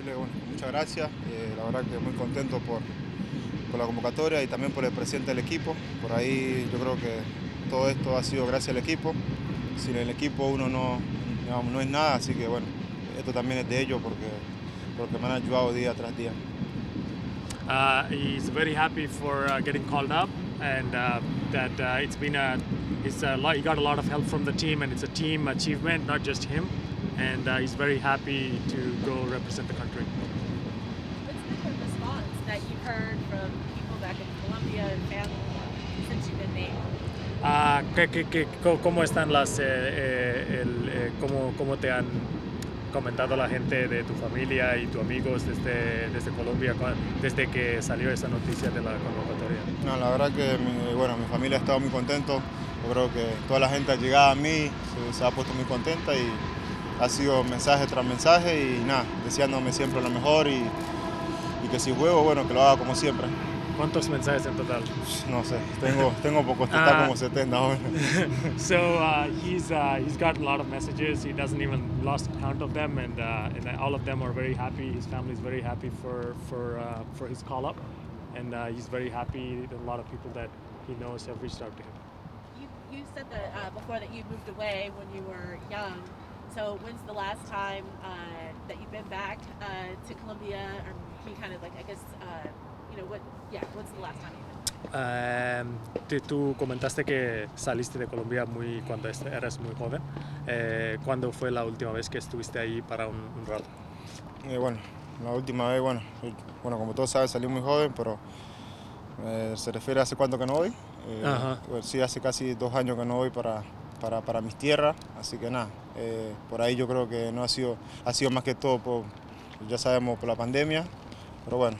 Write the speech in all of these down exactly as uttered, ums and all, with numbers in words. decirle bueno, muchas gracias, eh, la verdad que muy contento por, por la convocatoria y también por el presidente del equipo. Por ahí yo creo que todo esto ha sido gracias al equipo. Sin el equipo uno no, no, no es nada, así que bueno, esto también es de ellos porque, porque me han ayudado día tras día. Uh, he's very happy for uh, getting called up, and uh, that uh, it's been a, it's a lot, he got a lot of help from the team, and it's a team achievement, not just him. And uh, he's very happy to go represent the country. What's been the response that you've heard from people back in Colombia and family since you've been named? Ah, ¿qué, qué, qué, cómo están las, eh, eh, el, eh, cómo, cómo te han comentado la gente de tu familia y tus amigos desde, desde Colombia, desde que salió esa noticia de la convocatoria? No, la verdad que mi, bueno, mi familia ha estado muy contenta. Yo creo que toda la gente ha llegado a mí, se, se ha puesto muy contenta y ha sido mensaje tras mensaje y nada, deseándome siempre lo mejor y, y que si juego, bueno, que lo haga como siempre. ¿Cuántos mensajes en total? No sé, tengo, tengo pocos, total como setenta ahora. So uh, he's, uh, he's got a lot of messages, he doesn't even lost count of them, and, uh, and all of them are very happy, his family is very happy for, for, uh, for his call up, and uh, he's very happy, a lot of people that he knows have reached out to him. You, you said that uh, before that you moved away when you were young. So when's the last time uh, that you've been back uh, to Colombia, or can you kind of like, I guess, uh, you know, what, yeah, what's the last time you've been? Um, tú, tú comentaste que saliste de Colombia muy cuando eras muy joven. Eh, ¿Cuándo fue la última vez que estuviste ahí para un, un rato? Eh, bueno, la última vez, bueno, bueno, como todos saben, salí muy joven, pero eh, se refiere a hace cuánto que no voy. Eh, uh-huh. Sí, hace casi dos años que no voy para... Para, para mis tierras, así que nada, eh, por ahí yo creo que no ha sido, ha sido más que todo, por, ya sabemos, por la pandemia, pero bueno,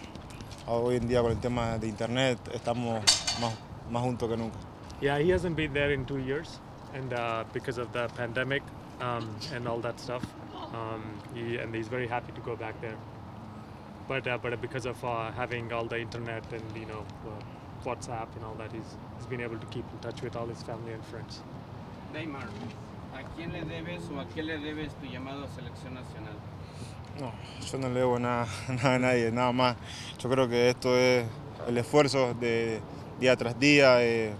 hoy en día con el tema de internet estamos más, más juntos que nunca. Yeah, he hasn't been there in two years, and uh, because of the pandemic um, and all that stuff, um, he, and he's very happy to go back there, but uh, but because of uh, having all the internet and you know uh, WhatsApp and all that, he's, he's been able to keep in touch with all his family and friends. Yeimar, ¿a quién le debes o a qué le debes tu llamado a selección nacional? No, yo no le debo nada, nada a nadie, nada más. Yo creo que esto es el esfuerzo de día tras día, eh,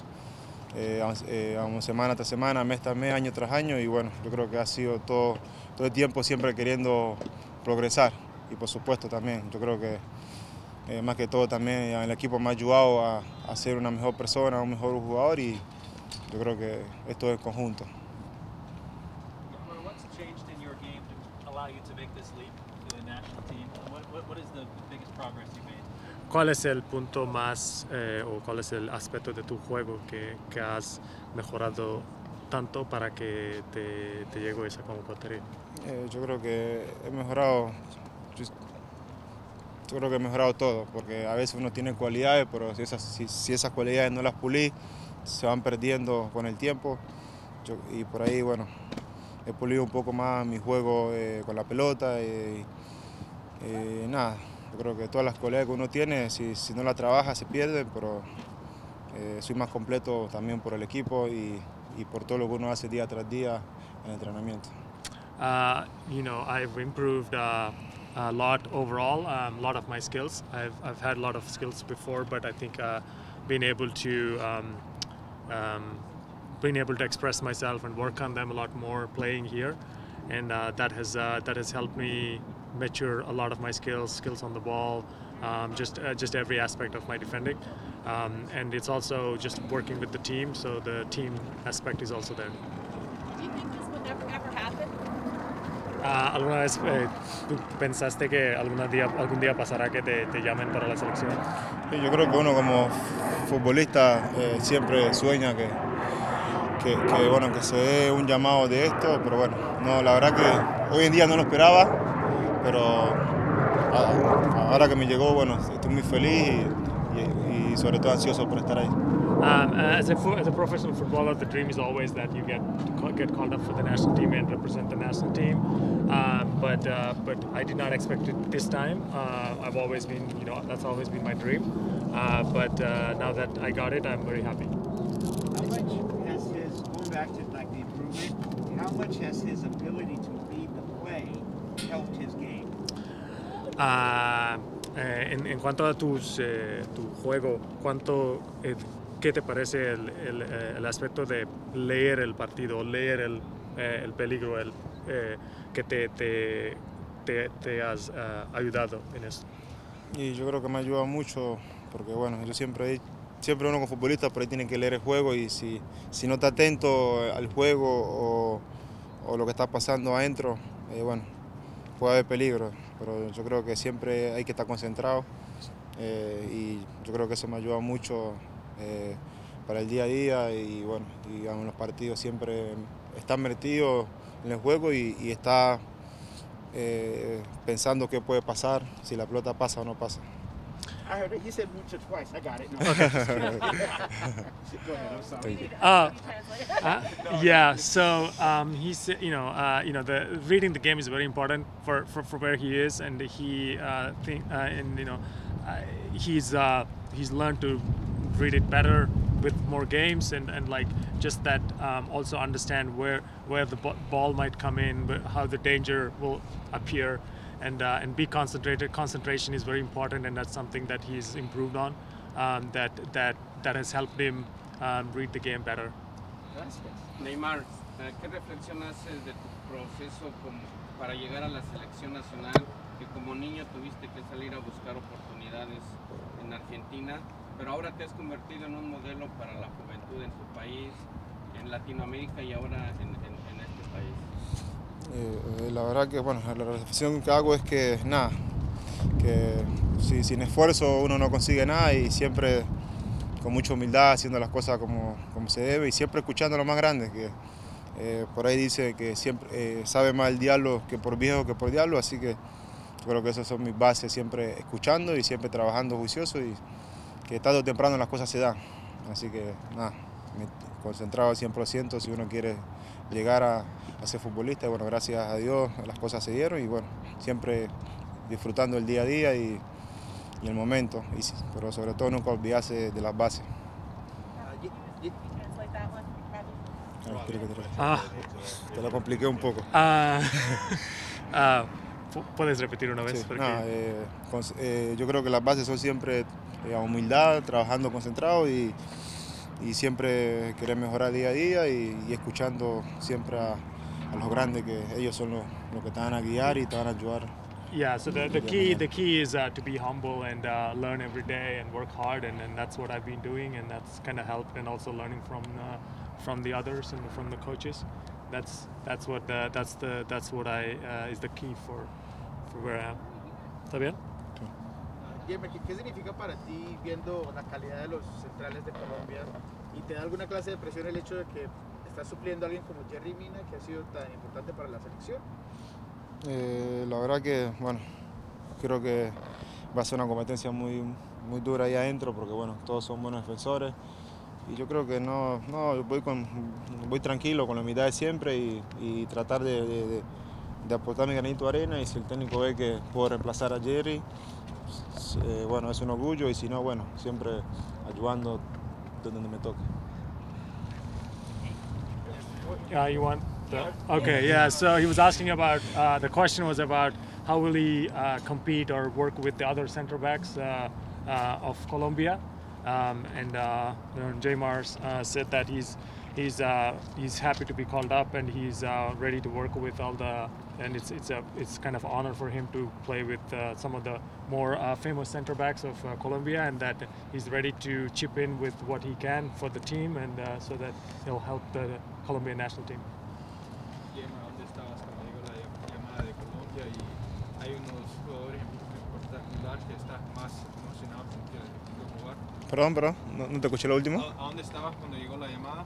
eh, eh, semana tras semana, mes tras mes, año tras año, y bueno, yo creo que ha sido todo, todo el tiempo siempre queriendo progresar. Y por supuesto también, yo creo que eh, más que todo también el equipo me ha ayudado a, a ser una mejor persona, un mejor jugador, y yo creo que esto es el conjunto. What's changed in your game to allow you to make this leap to the national team? What, what, what is the biggest progress you made? ¿Cuál es el punto más eh, o cuál es el aspecto de tu juego que, que has mejorado tanto para que te, te llegue esa convocatoria? Eh, yo creo que he mejorado. Yo, yo creo que he mejorado todo, porque a veces uno tiene cualidades, pero si esas, si, si esas cualidades no las pulí, se van perdiendo con el tiempo. Yo, y por ahí, bueno, he pulido un poco más mi juego eh, con la pelota. Eh, eh, nada, yo creo que todas las cualidades que uno tiene, si, si no la trabaja, se pierden, pero eh, soy más completo también por el equipo y, y por todo lo que uno hace día tras día en el entrenamiento. Uh, you know, I've improved uh, a lot overall, um, a lot of my skills. I've, I've had a lot of skills before, but I think uh, being able to um, Um, being able to express myself and work on them a lot more playing here, and uh, that has uh, that has helped me mature a lot of my skills, skills on the ball, um, just uh, just every aspect of my defending, um, and it's also just working with the team. So the team aspect is also there. Do you think this would ever, ever happen? Uh, ¿Alguna vez eh, tú pensaste que algún día algún día pasará que te, te llamen para la selección? Yo creo que uno como futbolista eh, siempre sueña que, que, que, bueno, que se dé un llamado de esto, pero bueno, no, la verdad que hoy en día no lo esperaba, pero ahora que me llegó, bueno, estoy muy feliz y, y, y sobre todo ansioso por estar ahí. Um, as, a, as a professional footballer, the dream is always that you get get called up for the national team and represent the national team. Uh, but uh, but I did not expect it this time. Uh, I've always been, you know, that's always been my dream. Uh, but uh, now that I got it, I'm very happy. How much has his going back to like the improvement? How much has his ability to lead the play helped his game? Ah, eh, en, en cuanto a tus, eh, tu juego, ¿cuánto, eh, ¿qué te parece el, el, el aspecto de leer el partido, leer el, eh, el peligro, el, eh, que te, te, te, te has uh, ayudado en esto? Y yo creo que me ha ayudado mucho, porque bueno, yo siempre, siempre uno con futbolistas por ahí tiene que leer el juego, y si, si no está atento al juego o, o lo que está pasando adentro, eh, bueno, puede haber peligro, pero yo creo que siempre hay que estar concentrado, eh, y yo creo que eso me ha ayudado mucho eh, para el día a día, y bueno, digamos, los partidos siempre están metidos en el juego y, y está eh, pensando qué puede pasar, si la pelota pasa o no pasa. I heard it. He said mucho twice. I got it. No. Okay. Go ahead. I'm sorry. Uh, uh, yeah. So um, he said, you know, uh, you know, the reading the game is very important for for, for where he is, and he uh, think, uh, and you know, uh, he's uh, he's learned to read it better with more games, and and like just that um, also understand where where the ball might come in, how the danger will appear. And, uh, and be concentrated. Concentration is very important, and that's something that he's improved on. Um, that that that has helped him um, read the game better. Gracias. Neymar, ¿qué reflexión haces de tu proceso como para llegar a la selección nacional? Que como niño tuviste que salir a buscar oportunidades en Argentina, pero ahora te has convertido en un modelo para la juventud en tu país, en Latinoamérica y ahora en, en, en este país. Eh, la verdad que, bueno, la reflexión que hago es que nada, que si, sin esfuerzo uno no consigue nada, y siempre con mucha humildad haciendo las cosas como, como se debe, y siempre escuchando a los más grandes, que eh, por ahí dice que siempre eh, sabe más el diablo que por viejo que por diablo, así que creo que esas son mis bases, siempre escuchando y siempre trabajando juicioso, y que tarde o temprano las cosas se dan, así que nada, me concentrado al cien por ciento si uno quiere llegar a, a ser futbolista. Bueno, gracias a Dios las cosas se dieron, y bueno, siempre disfrutando el día a día y, y el momento, y, pero sobre todo nunca olvidarse de las bases. Ah, te lo compliqué un poco. Ah, ah, ¿puedes repetir una vez? Sí, porque... nah, eh, con, eh, yo creo que las bases son siempre eh, humildad, trabajando concentrado y y siempre querer mejorar día a día, y, y escuchando siempre a, a los grandes, que ellos son los, los que te van a guiar y te van a ayudar. Yeah, so the, the key the key is uh, to be humble and uh, learn every day and work hard, and, and that's what I've been doing, and that's kind of helped, and also learning from uh, from the others and from the coaches. That's that's what the, that's the that's what I uh, is the key for for where I am. ¿Está bien? ¿Qué significa para ti, viendo la calidad de los centrales de Colombia, y te da alguna clase de presión el hecho de que estás supliendo a alguien como Jerry Mina, que ha sido tan importante para la selección? Eh, la verdad que, bueno, creo que va a ser una competencia muy, muy dura ahí adentro, porque bueno, todos son buenos defensores, y yo creo que no, no yo voy, con, voy tranquilo con la mitad de siempre, y, y tratar de, de, de, de aportar mi granito de arena, y si el técnico ve que puedo reemplazar a Jerry, Eh, bueno, es un orgullo, y si no, bueno, siempre ayudando donde me toque. Uh, you want the, okay, yeah, so he was asking about, uh, the question was about how will he uh, compete or work with the other center backs uh, uh, of Colombia, um, and uh, Yeimar uh, said that he's, he's, uh, he's happy to be called up, and he's uh, ready to work with all the, and it's, it's, a, it's kind of an honor for him to play with uh, some of the more uh, famous center backs of uh, Colombia, and that he's ready to chip in with what he can for the team, and uh, so that he'll help the Colombian national team. ¿Dónde estabas cuando llegó la llamada de Colombia? Y hay unos jugadores en particular que están más emocionados porque quieren jugar. Perdón, perdón, no, no te escuché lo último. ¿A dónde estabas cuando llegó la llamada?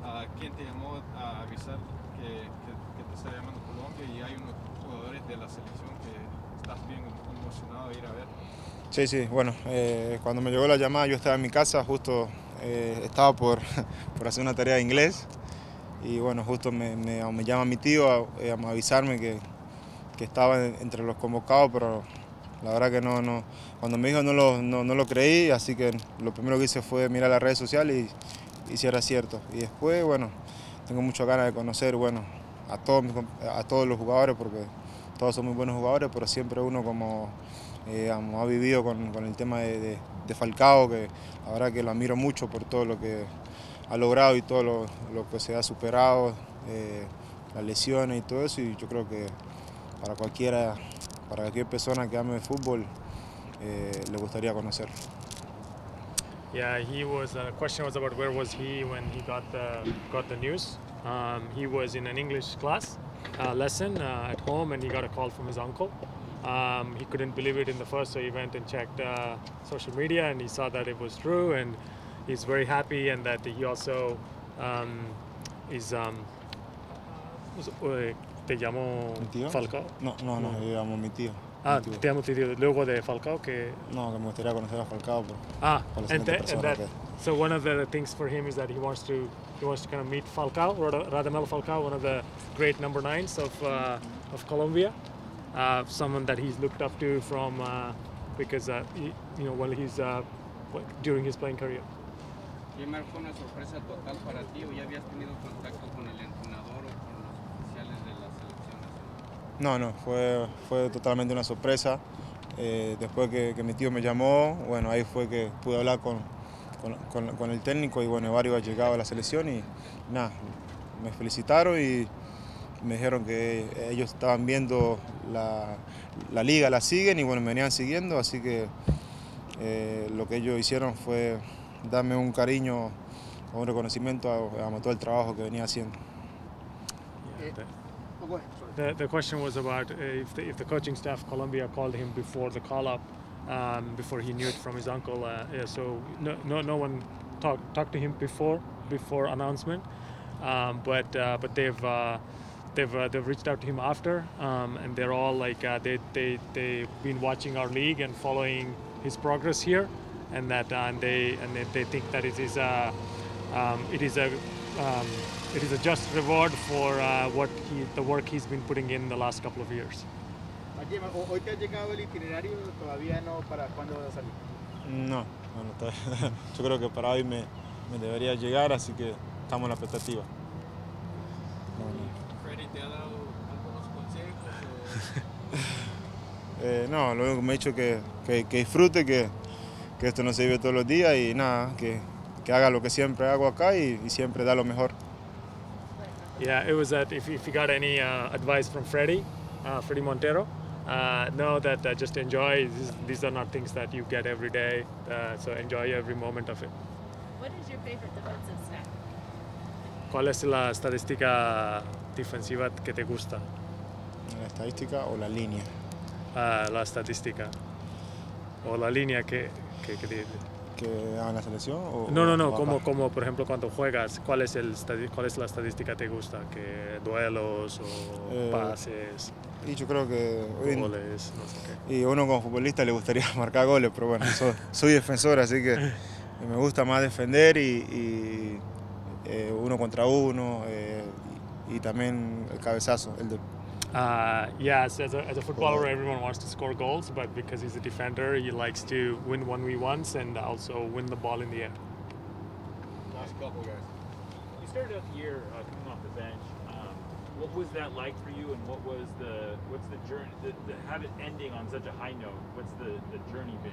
Uh, ¿Quién te llamó a avisar que, que, que te está llamando Colombia? Y hay unos jugadores de la selección que estás bien emocionado de ir a ver. Sí, sí, bueno, eh, cuando me llegó la llamada yo estaba en mi casa, justo eh, estaba por, por hacer una tarea de inglés, y bueno, justo me, me, me llama mi tío a, eh, a avisarme que, que estaba en, entre los convocados, pero la verdad que no, no cuando me dijo no lo, no, no lo creí, así que lo primero que hice fue mirar las redes sociales y y si era cierto. Y después, bueno, tengo muchas ganas de conocer, bueno, a todos, a todos los jugadores, porque todos son muy buenos jugadores, pero siempre uno como eh, digamos, ha vivido con, con el tema de, de, de Falcao, que la verdad que lo admiro mucho por todo lo que ha logrado y todo lo, lo que se ha superado, eh, las lesiones y todo eso, y yo creo que para cualquiera, para cualquier persona que ame el fútbol, eh, le gustaría conocerlo. Yeah, he was. The uh, question was about where was he when he got the got the news. Um, he was in an English class uh, lesson uh, at home, and he got a call from his uncle. Um, he couldn't believe it in the first, so he went and checked uh, social media, and he saw that it was true, and he's very happy, and that he also um, is. Um, ¿Te llamó Falcao? No, no, no, yo llamo a mi tío. Ah, te llamo tío. Luego de Falcao, que... No, que me gustaría conocer a Falcao. Por, ah, por and that, and that, que... so one of the things for him is that he wants to, he wants to kind of meet Falcao, Radamel Falcao, one of the great number nines of, uh, of Colombia, uh, someone that he's looked up to from, uh, because, uh, he, you know, while he's, uh, during his playing career. Yeimar, ¿fue una sorpresa total para ti o ya habías tenido contacto con el entrenador o con los oficiales de la selección nacional? No, no, fue, fue totalmente una sorpresa. Eh, después que, que mi tío me llamó, bueno, ahí fue que pude hablar con, con, con, con el técnico y bueno, varios han llegado a la selección y nada, me felicitaron y me dijeron que ellos estaban viendo la, la liga, la siguen y bueno, me venían siguiendo, así que eh, lo que ellos hicieron fue darme un cariño, un reconocimiento a, a todo el trabajo que venía haciendo. Yeah, the, the, the question was about if the, if the coaching staff Colombia called him before the call-up, um, before he knew it from his uncle. Uh, yeah, so no, no, no one talked talked to him before before announcement, um, but uh, but they've uh, they've uh, they've reached out to him after, um, and they're all like uh, they they they've been watching our league and following his progress here. And that, uh, and they, and they think that it is a, um, it is a, um, it is a just reward for uh, what he, the work he's been putting in the last couple of years. ¿Hoy te ha llegado el itinerario? ¿Todavía no? ¿Para cuándo va a salir? No, bueno, yo creo que para hoy me, me debería llegar, así que estamos en la expectativa. Freddie, ¿te ha dado algunos consejos? No, lo único que me ha dicho que, que, que disfrute, que que esto no se vive todos los días y nada, que, que haga lo que siempre hago acá y, y siempre da lo mejor. Yeah, it was that if, if you got any uh, advice from Freddie, uh, Freddie Montero, uh, know that uh, just enjoy. These, these are not things that you get every day, uh, so enjoy every moment of it. What is your favorite defensive stat? ¿Cuál es la estadística defensiva que te gusta? ¿La estadística o la línea? Uh, la estadística. O la línea que... ¿Qué, qué te... ¿Que hagan la selección? O, no, no, no, como, como por ejemplo cuando juegas, ¿cuál es, el, cuál es la estadística que te gusta? ¿Que duelos o eh, pases? Y yo creo que... Goles, no sé qué. Y uno como futbolista le gustaría marcar goles, pero bueno, soy, soy defensor, así que me gusta más defender y, y eh, uno contra uno eh, y, y también el cabezazo, el de... Uh, yes, as a, as a footballer, everyone wants to score goals, but because he's a defender, he likes to win one v ones and also win the ball in the air. Last couple, guys. You started out the year uh, coming off the bench. Um, what was that like for you, and what was the what's the journey? The, the habit ending on such a high note. What's the the journey been,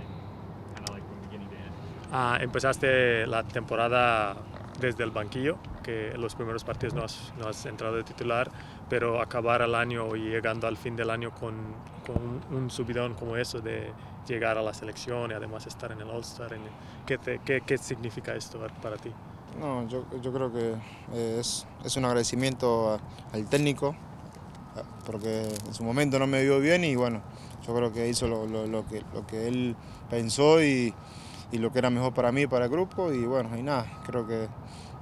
kind of like from beginning to end? Uh, empezaste la temporada desde el banquillo, que en los primeros partidos no has, no has entrado de titular, pero acabar el año y llegando al fin del año con, con un, un subidón como eso de llegar a la selección y además estar en el All-Star, ¿qué, qué, ¿qué significa esto para ti? No, yo, yo creo que eh, es, es un agradecimiento a, al técnico, porque en su momento no me vio bien y bueno, yo creo que hizo lo, lo, lo, que, lo que él pensó y... y lo que era mejor para mí, para el grupo, y bueno, y nada, creo que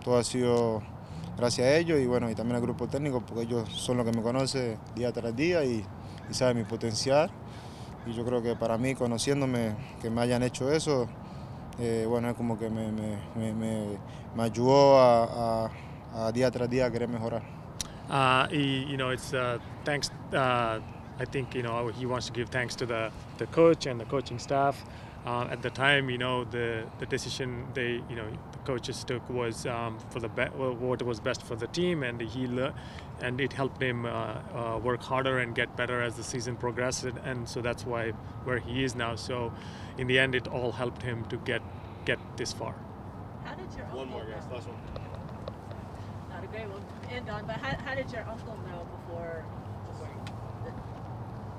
todo ha sido gracias a ellos, y bueno, y también al grupo técnico, porque ellos son los que me conocen día tras día, y, y saben mi potencial, y yo creo que para mí, conociéndome, que me hayan hecho eso, eh, bueno, es como que me, me, me, me, me ayudó a, a, a día tras día a querer mejorar. Uh, y, you know, it's, uh, thanks, uh, I think, you know, he wants to give thanks to the, the coach and the coaching staff. Uh, at the time, you know, the the decision they, you know, the coaches took was um, for the be what was best for the team, and he le and it helped him uh, uh, work harder and get better as the season progressed, and so that's why where he is now. So, in the end, it all helped him to get get this far. How did your one uncle more, guys, last one. Not a great one to end on, but how, how did your uncle know before?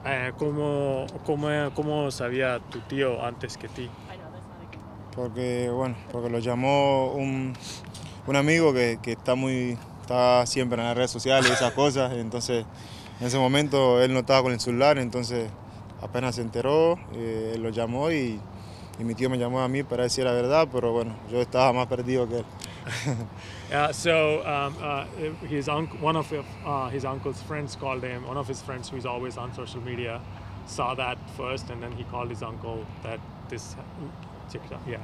Eh, ¿Cómo, cómo, ¿Cómo sabía tu tío antes que ti? Porque, bueno, porque lo llamó un, un amigo que, que está, muy, está siempre en las redes sociales y esas cosas. Entonces, en ese momento él no estaba con el celular, entonces apenas se enteró, eh, él lo llamó y, y mi tío me llamó a mí para decir la verdad, pero bueno, yo estaba más perdido que él. Yeah, so um, uh, his uncle, one of uh, his uncle's friends called him. One of his friends, who's always on social media, saw that first, and then he called his uncle that this checked out. Yeah.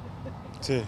Sí.